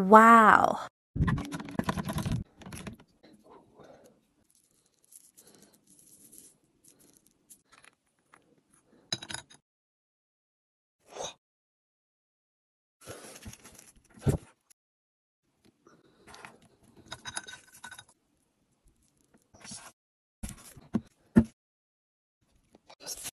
Wow